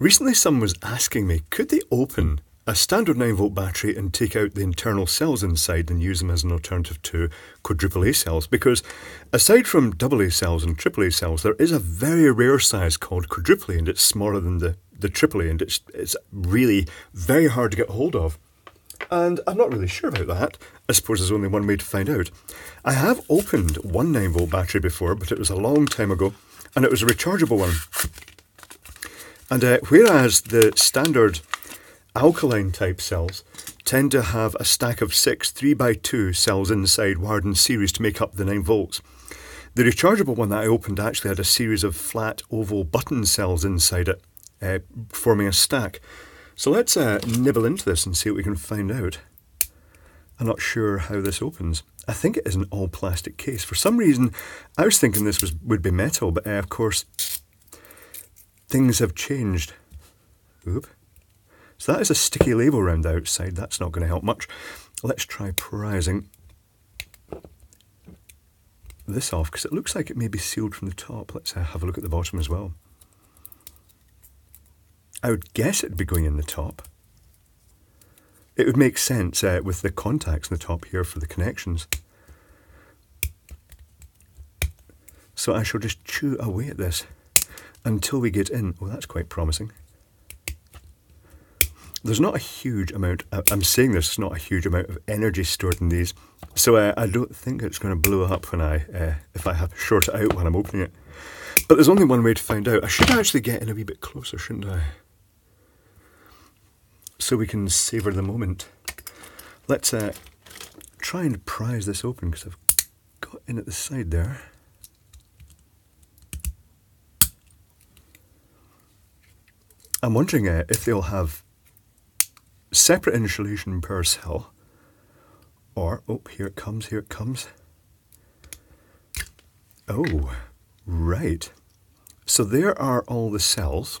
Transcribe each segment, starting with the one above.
Recently someone was asking me, could they open a standard 9-volt battery and take out the internal cells inside and use them as an alternative to quadruple-A cells? Because aside from AA cells and AAA cells, there is a very rare size called quadruple-A, and it's smaller than the AAA, and it's really very hard to get hold of. And I'm not really sure about that. I suppose there's only one way to find out. I have opened one 9-volt battery before, but it was a long time ago, and it was a rechargeable one. And whereas the standard alkaline type cells tend to have a stack of 6 3x2 cells inside wired in series to make up the 9 volts. The rechargeable one that I opened actually had a series of flat oval button cells inside it, forming a stack. So let's nibble into this and see what we can find out. I'm not sure how this opens. I think it is an all plastic case. For some reason I was thinking this would be metal, but of course things have changed. Oop. So that is a sticky label around the outside. That's not going to help much. Let's try prising this off, because it looks like it may be sealed from the top. Let's have a look at the bottom as well. I would guess it'd be going in the top. It would make sense with the contacts in the top here for the connections. So I shall just chew away at this until we get in. Oh, that's quite promising. There's not a huge amount, I'm saying there's not a huge amount of energy stored in these, so I don't think it's going to blow up when if I have to short it out when I'm opening it. But there's only one way to find out. I should actually get in a wee bit closer, shouldn't I? So we can savour the moment. Let's try and prise this open, because I've got in at the side there. I'm wondering if they'll have separate insulation per cell, or, oh, here it comes. Oh, right. So there are all the cells.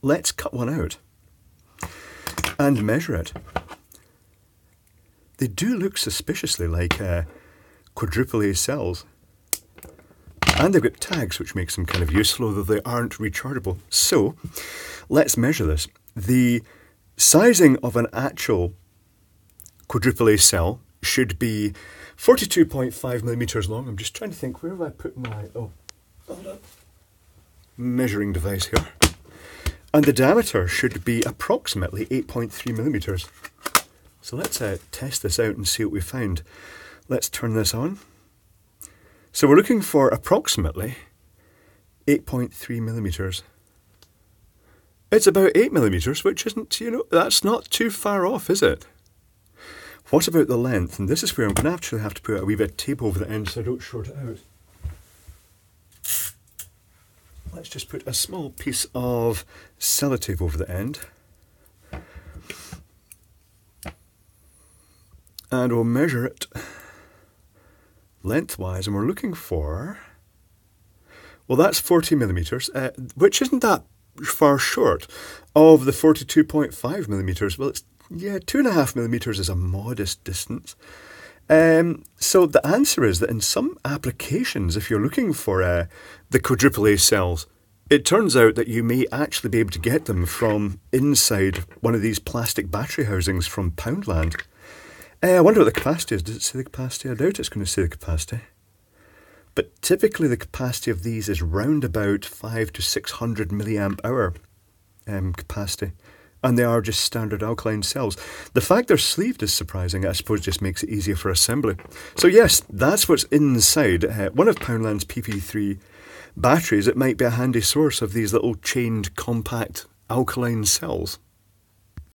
Let's cut one out and measure it. They do look suspiciously like quadruple-A cells. And they've got tags, which makes them kind of useful, although they aren't rechargeable. So let's measure this. The sizing of an actual quadruple-A cell should be 42.5 millimetres long. I'm just trying to think, where have I put my measuring device here? And the diameter should be approximately 8.3 millimetres. So let's test this out and see what we find. Let's turn this on. So we're looking for approximately 8.3 millimetres. It's about 8 millimetres, which isn't, that's not too far off, is it? What about the length? And this is where I'm going to actually have to put a wee bit of tape over the end so I don't short it out. Let's just put a small piece of sellotape over the end. And we'll measure it lengthwise, and we're looking for, well, that's 40 millimetres, which isn't that far short of the 42.5 millimetres. Well, it's, yeah, 2.5 millimetres is a modest distance. So the answer is that in some applications, if you're looking for the quadruple-A cells, it turns out that you may actually be able to get them from inside one of these plastic battery housings from Poundland. I wonder what the capacity is. Does it say the capacity? I doubt it's going to say the capacity. But typically the capacity of these is round about 500 to 600 mAh capacity. And they are just standard alkaline cells. The fact they're sleeved is surprising. I suppose just makes it easier for assembly. So yes, that's what's inside one of Poundland's PP3 batteries. It might be a handy source of these little chained compact alkaline cells.